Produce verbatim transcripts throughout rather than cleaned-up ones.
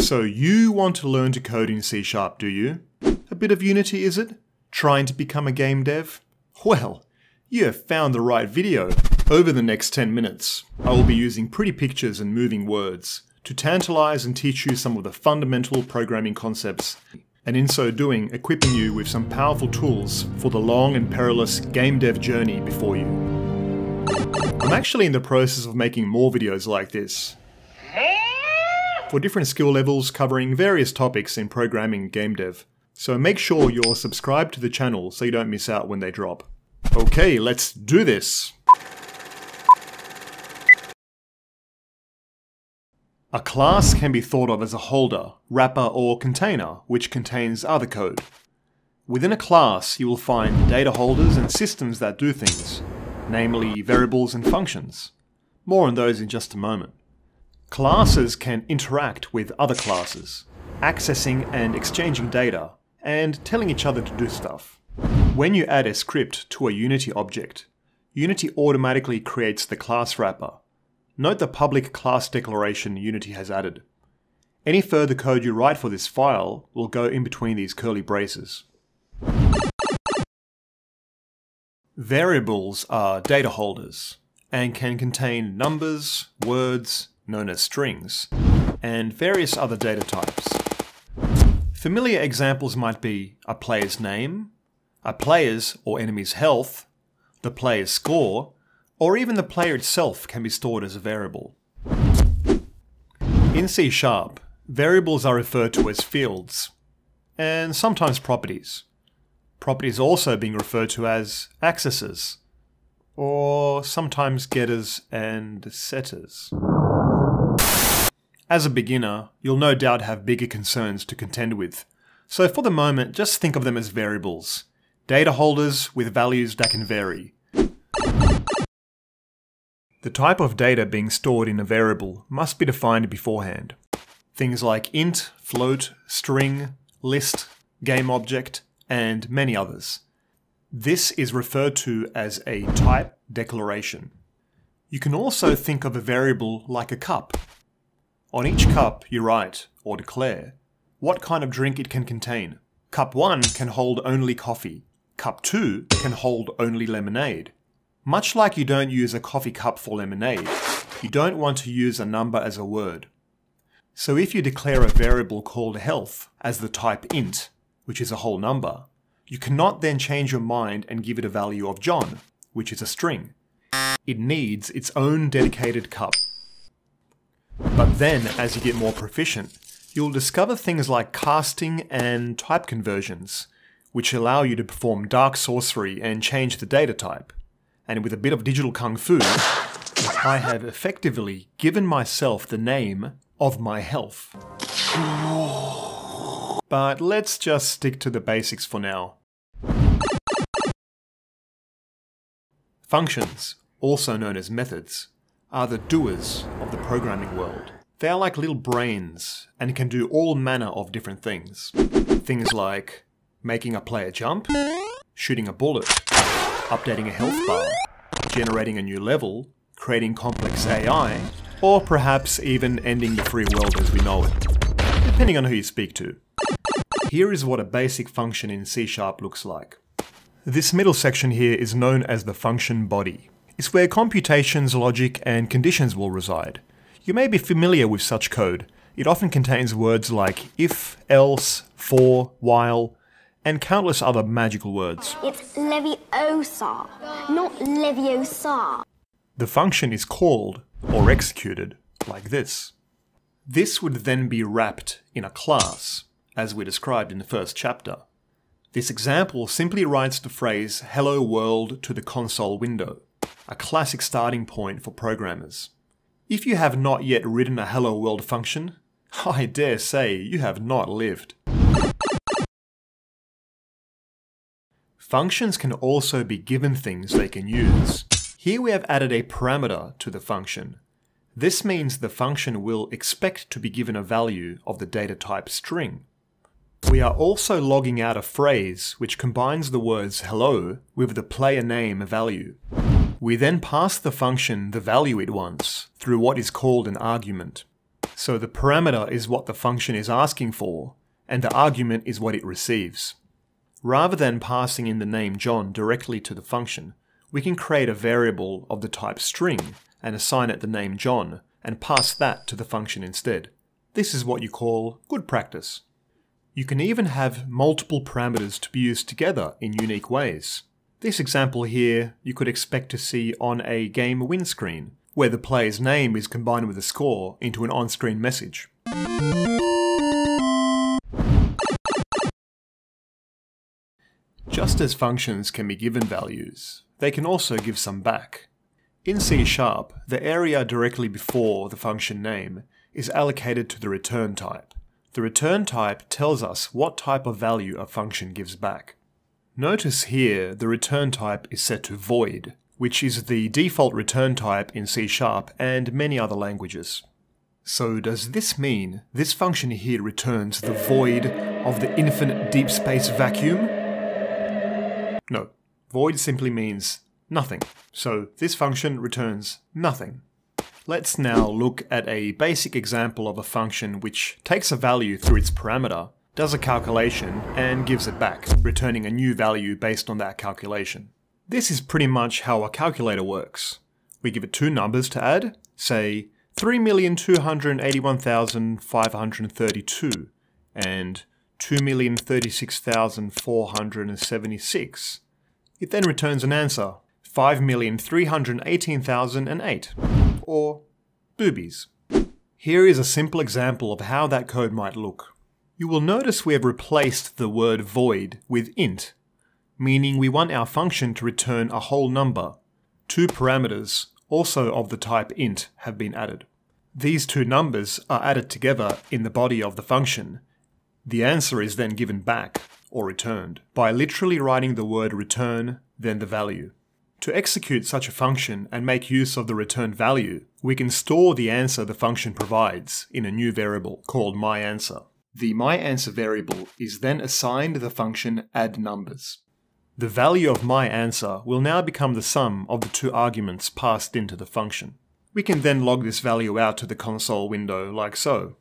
So you want to learn to code in C sharp, do you? A bit of Unity, is it? Trying to become a game dev? Well, you have found the right video. Over the next ten minutes, I will be using pretty pictures and moving words to tantalize and teach you some of the fundamental programming concepts, and in so doing, equipping you with some powerful tools for the long and perilous game dev journey before you. I'm actually in the process of making more videos like this, for different skill levels covering various topics in programming and game dev. So make sure you're subscribed to the channel so you don't miss out when they drop. Okay, let's do this! A class can be thought of as a holder, wrapper or container which contains other code. Within a class you will find data holders and systems that do things, namely variables and functions. More on those in just a moment. Classes can interact with other classes, accessing and exchanging data, and telling each other to do stuff. When you add a script to a Unity object, Unity automatically creates the class wrapper. Note the public class declaration Unity has added. Any further code you write for this file will go in between these curly braces. Variables are data holders and can contain numbers, words, known as strings, and various other data types. Familiar examples might be a player's name, a player's or enemy's health, the player's score, or even the player itself can be stored as a variable. In C sharp, variables are referred to as fields, and sometimes properties. Properties also being referred to as accesses, or sometimes getters and setters. As a beginner, you'll no doubt have bigger concerns to contend with, so for the moment just think of them as variables, data holders with values that can vary. The type of data being stored in a variable must be defined beforehand. Things like int, float, string, list, game object, and many others. This is referred to as a type declaration. You can also think of a variable like a cup. On each cup you write, or declare, what kind of drink it can contain. Cup one can hold only coffee. Cup two can hold only lemonade. Much like you don't use a coffee cup for lemonade, you don't want to use a number as a word. So if you declare a variable called health as the type int, which is a whole number, you cannot then change your mind and give it a value of John, which is a string. It needs its own dedicated cup. But then, as you get more proficient, you'll discover things like casting and type conversions, which allow you to perform dark sorcery and change the data type. And with a bit of digital kung fu, I have effectively given myself the name of my health. But let's just stick to the basics for now. Functions, also known as methods, are the doers of the programming world. They are like little brains and can do all manner of different things. Things like making a player jump, shooting a bullet, updating a health bar, generating a new level, creating complex A I, or perhaps even ending the free world as we know it, depending on who you speak to. Here is what a basic function in C sharp looks like. This middle section here is known as the function body. It's where computations, logic, and conditions will reside. You may be familiar with such code. It often contains words like if, else, for, while, and countless other magical words. It's leviosa, not leviosa. The function is called, or executed, like this. This would then be wrapped in a class, as we described in the first chapter. This example simply writes the phrase hello world to the console window. A classic starting point for programmers. If you have not yet written a hello world function, I dare say you have not lived. Functions can also be given things they can use. Here we have added a parameter to the function. This means the function will expect to be given a value of the data type string. We are also logging out a phrase which combines the words hello with the player name value. We then pass the function the value it wants through what is called an argument. So the parameter is what the function is asking for, and the argument is what it receives. Rather than passing in the name John directly to the function, we can create a variable of the type string and assign it the name John and pass that to the function instead. This is what you call good practice. You can even have multiple parameters to be used together in unique ways. This example here you could expect to see on a game win screen, where the player's name is combined with a score into an on-screen message. Just as functions can be given values, they can also give some back. In C sharp, the area directly before the function name is allocated to the return type. The return type tells us what type of value a function gives back. Notice here the return type is set to void, which is the default return type in C sharp and many other languages. So does this mean this function here returns the void of the infinite deep space vacuum? No, void simply means nothing. So this function returns nothing. Let's now look at a basic example of a function which takes a value through its parameter, does a calculation, and gives it back, returning a new value based on that calculation. This is pretty much how a calculator works. We give it two numbers to add, say three million two hundred eighty-one thousand five hundred thirty-two and two million thirty-six thousand four hundred seventy-six. It then returns an answer, five million three hundred eighteen thousand eight, or boobies. Here is a simple example of how that code might look. You will notice we have replaced the word void with int, meaning we want our function to return a whole number. Two parameters, also of the type int, have been added. These two numbers are added together in the body of the function. The answer is then given back, or returned, by literally writing the word return, then the value. To execute such a function and make use of the returned value, we can store the answer the function provides in a new variable called myAnswer. The myAnswer variable is then assigned the function addNumbers. The value of myAnswer will now become the sum of the two arguments passed into the function. We can then log this value out to the console window like so.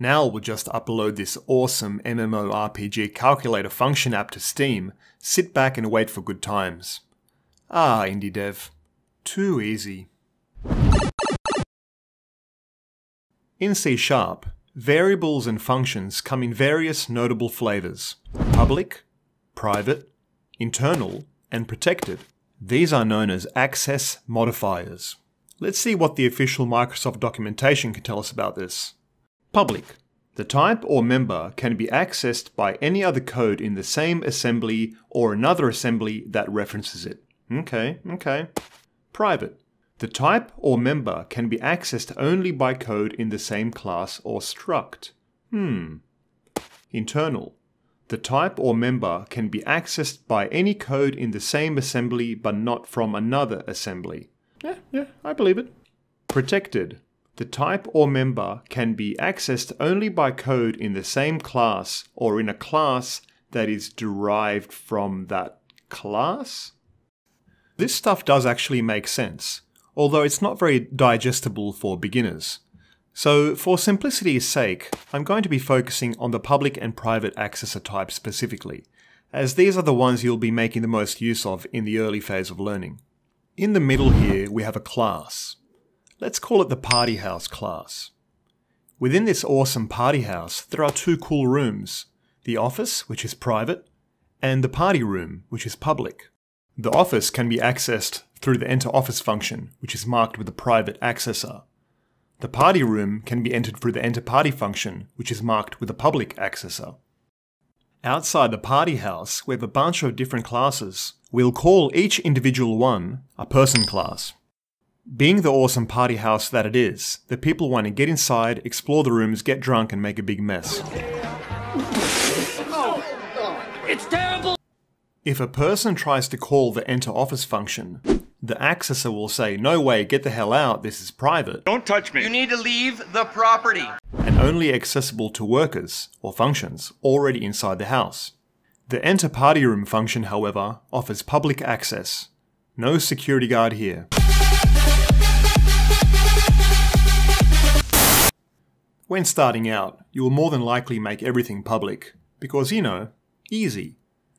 Now we'll just upload this awesome M M O R P G calculator function app to Steam, sit back and wait for good times. Ah, indie dev. Too easy. In C sharp, variables and functions come in various notable flavors: public, private, internal, and protected. These are known as access modifiers. Let's see what the official Microsoft documentation can tell us about this. Public. The type or member can be accessed by any other code in the same assembly or another assembly that references it. Okay, okay. Private. The type or member can be accessed only by code in the same class or struct. Hmm. Internal. The type or member can be accessed by any code in the same assembly but not from another assembly. Yeah, yeah, I believe it. Protected. The type or member can be accessed only by code in the same class or in a class that is derived from that class? This stuff does actually make sense, although it's not very digestible for beginners. So for simplicity's sake, I'm going to be focusing on the public and private accessor types specifically, as these are the ones you'll be making the most use of in the early phase of learning. In the middle here, we have a class. Let's call it the Party House class. Within this awesome Party House, there are two cool rooms: the office, which is private, and the party room, which is public. The office can be accessed through the Enter Office function, which is marked with a private accessor. The party room can be entered through the Enter Party function, which is marked with a public accessor. Outside the Party House, we have a bunch of different classes. We'll call each individual one a person class. Being the awesome party house that it is, the people want to get inside, explore the rooms, get drunk, and make a big mess. Oh, oh, it's terrible! If a person tries to call the Enter Office function, the accessor will say, "No way, get the hell out, this is private. Don't touch me. You need to leave the property." And only accessible to workers, or functions, already inside the house. The Enter Party Room function, however, offers public access. No security guard here. When starting out, you will more than likely make everything public, because, you know, easy.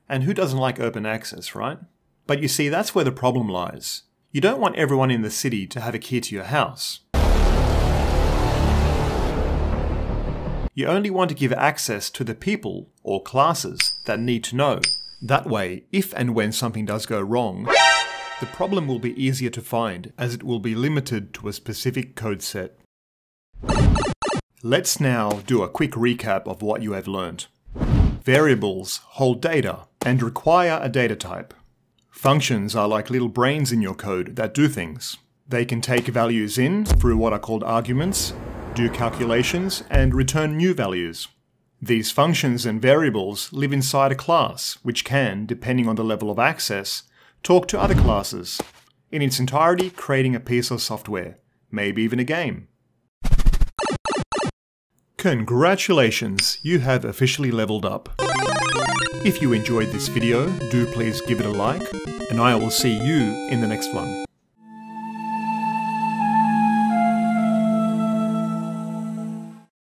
And who doesn't like open access, right? But you see, that's where the problem lies. You don't want everyone in the city to have a key to your house. You only want to give access to the people, or classes, that need to know. That way, if and when something does go wrong, the problem will be easier to find, as it will be limited to a specific code set. Let's now do a quick recap of what you have learned. Variables hold data and require a data type. Functions are like little brains in your code that do things. They can take values in through what are called arguments, do calculations, and return new values. These functions and variables live inside a class, which can, depending on the level of access, talk to other classes, in its entirety creating a piece of software, maybe even a game. Congratulations, you have officially leveled up. If you enjoyed this video, do please give it a like, and I will see you in the next one.